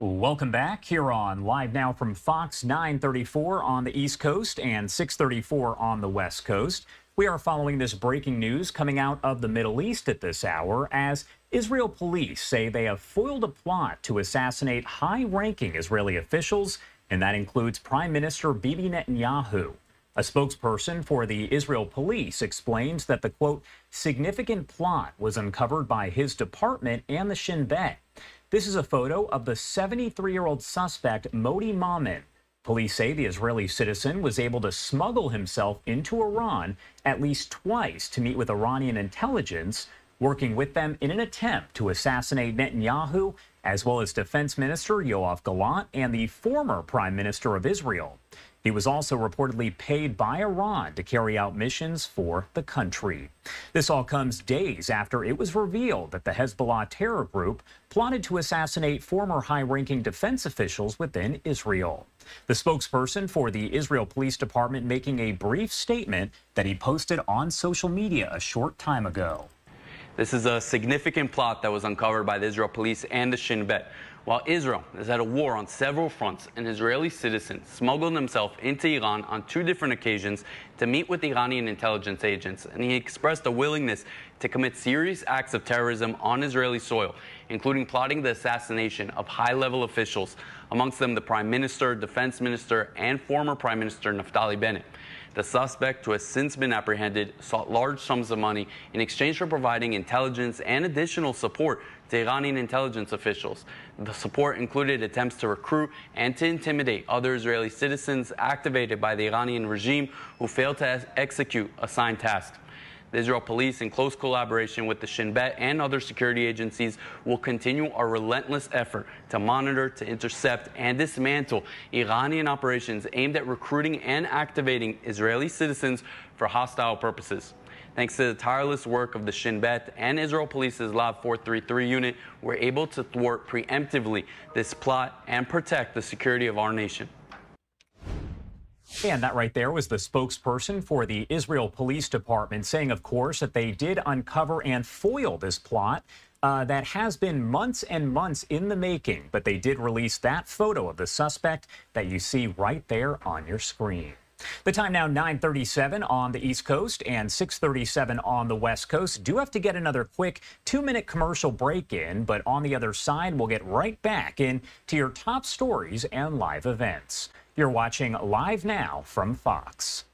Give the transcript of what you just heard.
Welcome back here on Live Now from Fox, 9:34 on the East Coast and 6:34 on the West Coast. We are following this breaking news coming out of the Middle East at this hour as Israel police say they have foiled a plot to assassinate high-ranking Israeli officials, and that includes Prime Minister Bibi Netanyahu. A spokesperson for the Israel police explains that the, quote, significant plot was uncovered by his department and the Shin Bet. This is a photo of the 73-year-old suspect, Moti Maman. Police say the Israeli citizen was able to smuggle himself into Iran at least twice to meet with Iranian intelligence, working with them in an attempt to assassinate Netanyahu, as well as Defense Minister Yoav Gallant and the former Prime Minister of Israel. He was also reportedly paid by Iran to carry out missions for the country. This all comes days after it was revealed that the Hezbollah terror group plotted to assassinate former high-ranking defense officials within Israel. The spokesperson for the Israel Police Department making a brief statement that he posted on social media a short time ago. This is a significant plot that was uncovered by the Israel police and the Shin Bet. While Israel is at a war on several fronts, an Israeli citizen smuggled himself into Iran on 2 different occasions to meet with Iranian intelligence agents, and he expressed a willingness to commit serious acts of terrorism on Israeli soil, including plotting the assassination of high-level officials, amongst them the Prime Minister, Defense Minister, and former Prime Minister Naftali Bennett. The suspect, who has since been apprehended, sought large sums of money in exchange for providing intelligence and additional support to Iranian intelligence officials. The support included attempts to recruit and to intimidate other Israeli citizens activated by the Iranian regime who failed to execute assigned tasks. The Israel police, in close collaboration with the Shin Bet and other security agencies, will continue our relentless effort to monitor, to intercept, and dismantle Iranian operations aimed at recruiting and activating Israeli citizens for hostile purposes. Thanks to the tireless work of the Shin Bet and Israel Police's Lab 433 unit, we're able to thwart preemptively this plot and protect the security of our nation. And that right there was the spokesperson for the Israel Police Department saying, of course, that they did uncover and foil this plot that has been months and months in the making. But they did release that photo of the suspect that you see right there on your screen. The time now 9:37 on the East Coast and 6:37 on the West Coast. Do have to get another quick 2-minute commercial break in, but on the other side, we'll get right back into your top stories and live events. You're watching Live Now from Fox.